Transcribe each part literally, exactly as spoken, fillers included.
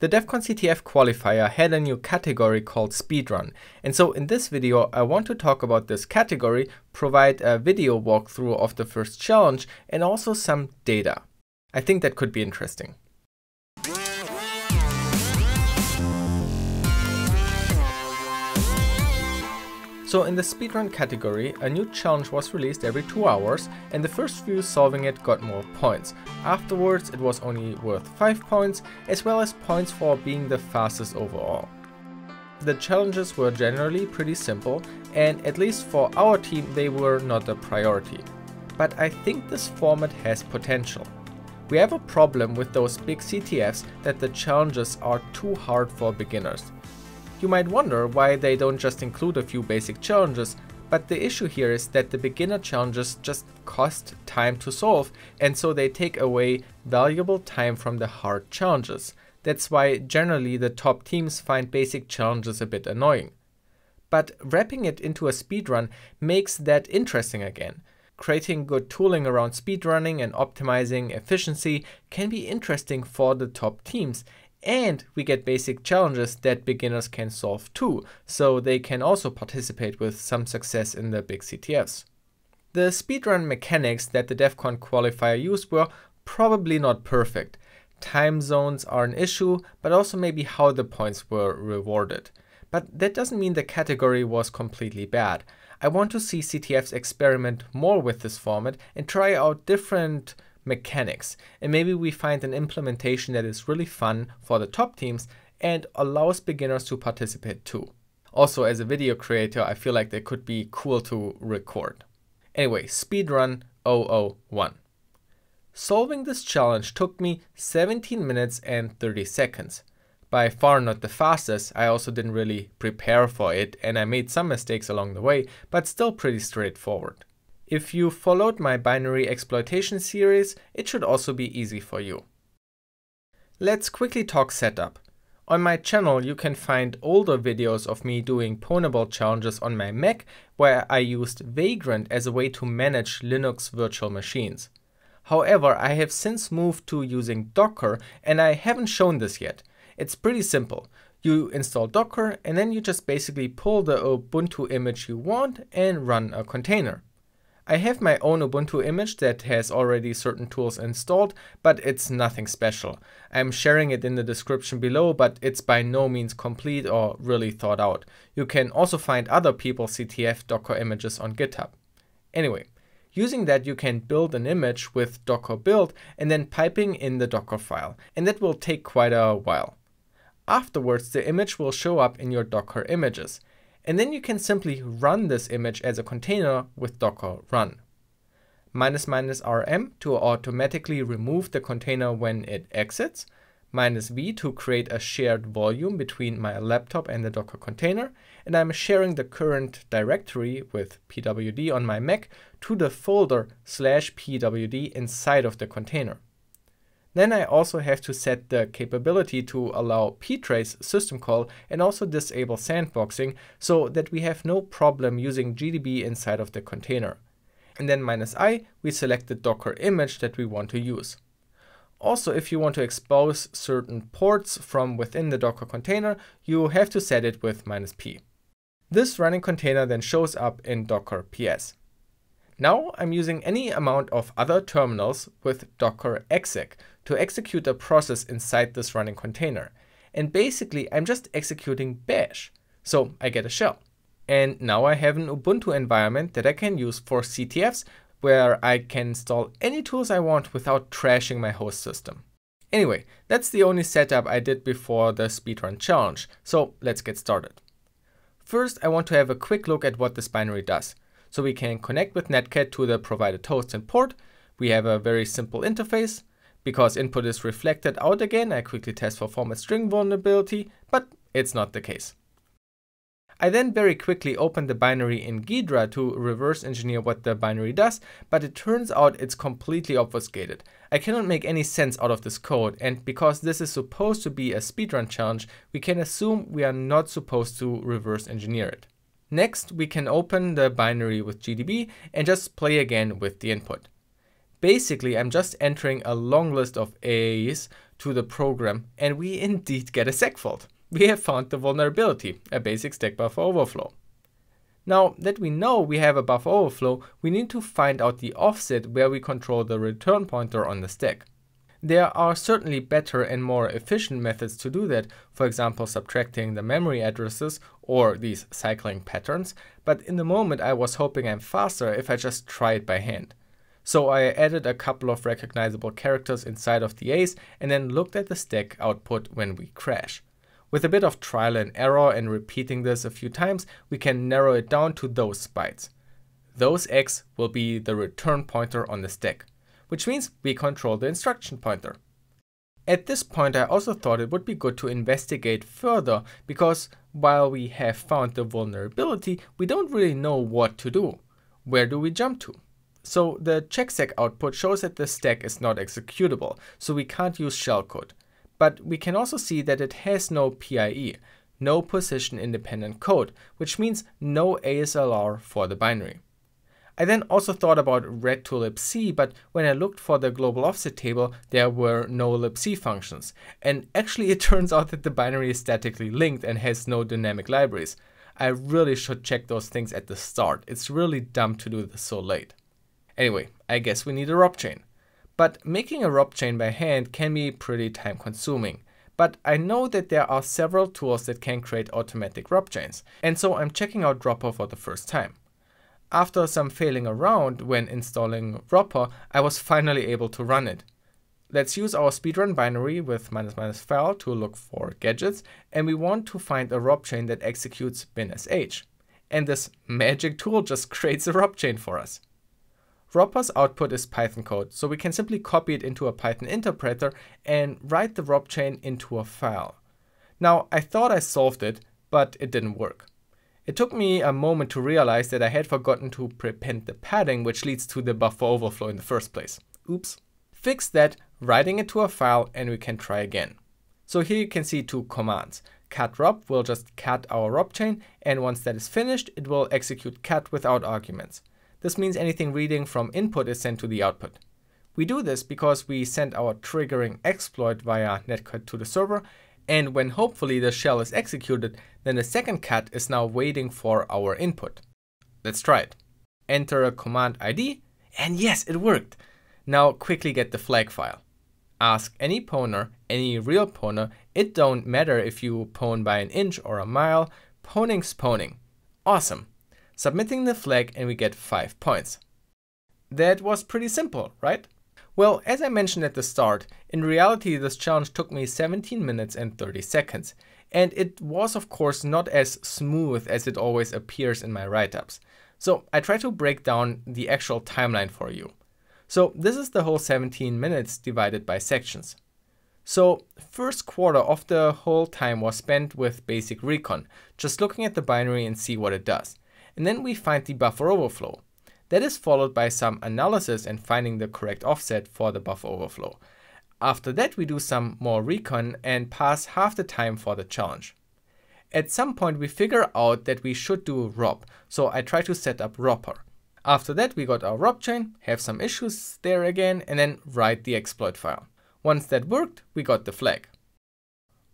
The DEF CON C T F qualifier had a new category called Speedrun, and so in this video I want to talk about this category, provide a video walkthrough of the first challenge and also some data. I think that could be interesting. So in the speedrun category, a new challenge was released every two hours, and the first few solving it got more points. Afterwards it was only worth five points, as well as points for being the fastest overall. The challenges were generally pretty simple, and at least for our team they were not a priority. But I think this format has potential. We have a problem with those big C T Fs that the challenges are too hard for beginners. You might wonder why they don't just include a few basic challenges, but the issue here is that the beginner challenges just cost time to solve, and so they take away valuable time from the hard challenges. That's why generally the top teams find basic challenges a bit annoying. But wrapping it into a speedrun makes that interesting again. Creating good tooling around speedrunning and optimizing efficiency can be interesting for the top teams. And we get basic challenges that beginners can solve too, so they can also participate with some success in the big C T Fs. The speedrun mechanics that the DEF CON qualifier used were probably not perfect. Time zones are an issue, but also maybe how the points were rewarded. But that doesn't mean the category was completely bad. I want to see C T Fs experiment more with this format and try out different mechanics, and maybe we find an implementation that is really fun for the top teams and allows beginners to participate too. Also, as a video creator, I feel like that could be cool to record. Anyway, speedrun zero zero one. Solving this challenge took me seventeen minutes and thirty seconds. By far not the fastest. I also didn't really prepare for it, and I made some mistakes along the way, but still pretty straightforward. If you followed my binary exploitation series, it should also be easy for you. Let's quickly talk setup. On my channel you can find older videos of me doing Ponable challenges on my Mac, where I used Vagrant as a way to manage Linux virtual machines. However, I have since moved to using Docker, and I haven't shown this yet. It's pretty simple. You install Docker and then you just basically pull the Ubuntu image you want and run a container. I have my own Ubuntu image that has already certain tools installed, but it's nothing special. I'm sharing it in the description below, but it's by no means complete or really thought out. You can also find other people's C T F Docker images on GitHub. Anyway, using that you can build an image with Docker build and then piping in the Docker file, and that will take quite a while. Afterwards the image will show up in your Docker images. And then you can simply run this image as a container with docker run minus minus R M to automatically remove the container when it exits, minus V to create a shared volume between my laptop and the Docker container, and I'm sharing the current directory with pwd on my Mac to the folder slash pwd inside of the container. Then I also have to set the capability to allow ptrace system call and also disable sandboxing so that we have no problem using G D B inside of the container. And then minus I, we select the Docker image that we want to use. Also, if you want to expose certain ports from within the Docker container, you have to set it with minus P. This running container then shows up in Docker P S. Now I'm using any amount of other terminals with docker exec to execute a process inside this running container. And basically I'm just executing bash, so I get a shell. And now I have an Ubuntu environment that I can use for C T Fs, where I can install any tools I want without trashing my host system. Anyway, that's the only setup I did before the speedrun challenge, so let's get started. First, I want to have a quick look at what this binary does. So we can connect with netcat to the provided host and port. We have a very simple interface. Because input is reflected out again, I quickly test for format string vulnerability, but it's not the case. I then very quickly open the binary in Ghidra to reverse engineer what the binary does, but it turns out it's completely obfuscated. I cannot make any sense out of this code, and because this is supposed to be a speedrun challenge, we can assume we are not supposed to reverse engineer it. Next, we can open the binary with G D B and just play again with the input. Basically, I'm just entering a long list of A As to the program, and we indeed get a sec fault. We have found the vulnerability, a basic stack buffer overflow. Now that we know we have a buffer overflow, we need to find out the offset where we control the return pointer on the stack. There are certainly better and more efficient methods to do that, for example subtracting the memory addresses or these cycling patterns, but in the moment I was hoping I'm faster if I just try it by hand. So I added a couple of recognizable characters inside of the A C E and then looked at the stack output when we crash. With a bit of trial and error and repeating this a few times, we can narrow it down to those bytes. Those X will be the return pointer on the stack, which means we control the instruction pointer. At this point I also thought it would be good to investigate further, because while we have found the vulnerability, we don't really know what to do. Where do we jump to? So the checksec output shows that the stack is not executable, so we can't use shellcode. But we can also see that it has no P I E, no position independent code, which means no A S L R for the binary. I then also thought about ret two libc, but when I looked for the global offset table, there were no libc functions. And actually it turns out that the binary is statically linked and has no dynamic libraries. I really should check those things at the start. It's really dumb to do this so late. Anyway, I guess we need a R O P chain. But making a R O P chain by hand can be pretty time consuming. But I know that there are several tools that can create automatic R O P chains, and so I'm checking out Ropper for the first time. After some failing around when installing Ropper, I was finally able to run it. Let's use our speedrun binary with --file to look for gadgets, and we want to find a R O P chain that executes bin S H. And this magic tool just creates a R O P chain for us. Ropper's output is Python code, so we can simply copy it into a Python interpreter and write the R O P chain into a file. Now I thought I solved it, but it didn't work. It took me a moment to realize that I had forgotten to prepend the padding, which leads to the buffer overflow in the first place. Oops. Fix that, writing it to a file, and we can try again. So here you can see two commands. Cat R O P will just cat our R O P chain, and once that is finished, it will execute cat without arguments. This means anything reading from input is sent to the output. We do this because we send our triggering exploit via netcat to the server, and when hopefully the shell is executed, then the second cat is now waiting for our input. Let's try it. Enter a command I D, and yes, it worked. Now quickly get the flag file. Ask any poner, any real poner, it don't matter if you pwn by an inch or a mile, poning's poning. Awesome. Submitting the flag and we get five points. That was pretty simple, right? Well, as I mentioned at the start, in reality this challenge took me seventeen minutes and thirty seconds, and it was of course not as smooth as it always appears in my write-ups. So I try to break down the actual timeline for you. So this is the whole seventeen minutes divided by sections. So first quarter of the whole time was spent with basic recon, just looking at the binary and see what it does. And then we find the buffer overflow. That is followed by some analysis and finding the correct offset for the buffer overflow. After that we do some more recon and pass half the time for the challenge. At some point we figure out that we should do R O P, so I try to set up Ropper. After that we got our R O P chain, have some issues there again, and then write the exploit file. Once that worked, we got the flag.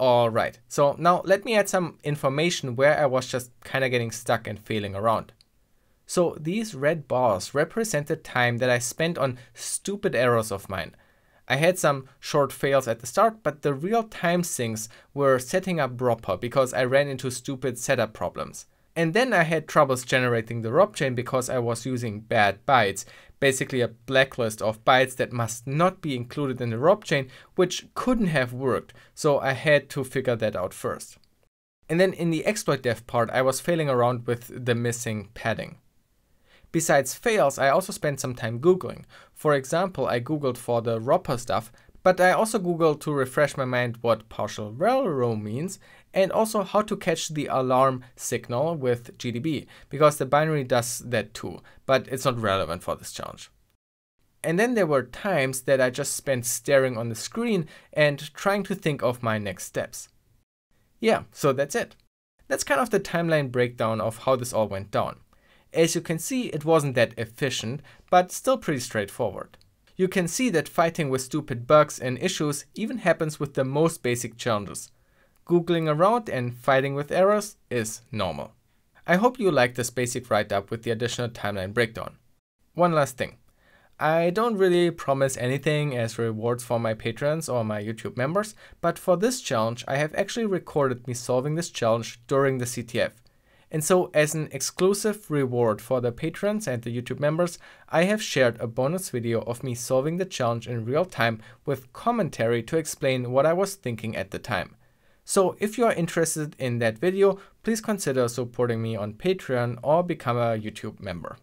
Alright, so now let me add some information where I was just kinda getting stuck and failing around. So these red bars represent the time that I spent on stupid errors of mine. I had some short fails at the start, but the real time sinks were setting up Ropper because I ran into stupid setup problems. And then I had troubles generating the R O P chain because I was using bad bytes, basically a blacklist of bytes that must not be included in the R O P chain, which couldn't have worked, so I had to figure that out first. And then in the exploit dev part I was failing around with the missing padding. Besides fails, I also spent some time googling. For example, I googled for the Ropper stuff, but I also googled to refresh my mind what partial RELRO means, and also how to catch the alarm signal with G D B, because the binary does that too, but it's not relevant for this challenge. And then there were times that I just spent staring on the screen and trying to think of my next steps. Yeah, so that's it. That's kind of the timeline breakdown of how this all went down. As you can see, it wasn't that efficient, but still pretty straightforward. you can see that fighting with stupid bugs and issues even happens with the most basic challenges. Googling around and fighting with errors is normal. I hope you liked this basic write-up with the additional timeline breakdown. One last thing. I don't really promise anything as rewards for my patrons or my YouTube members, but for this challenge I have actually recorded me solving this challenge during the C T F. And so as an exclusive reward for the patrons and the YouTube members, I have shared a bonus video of me solving the challenge in real time with commentary to explain what I was thinking at the time. So if you are interested in that video, please consider supporting me on Patreon or become a YouTube member.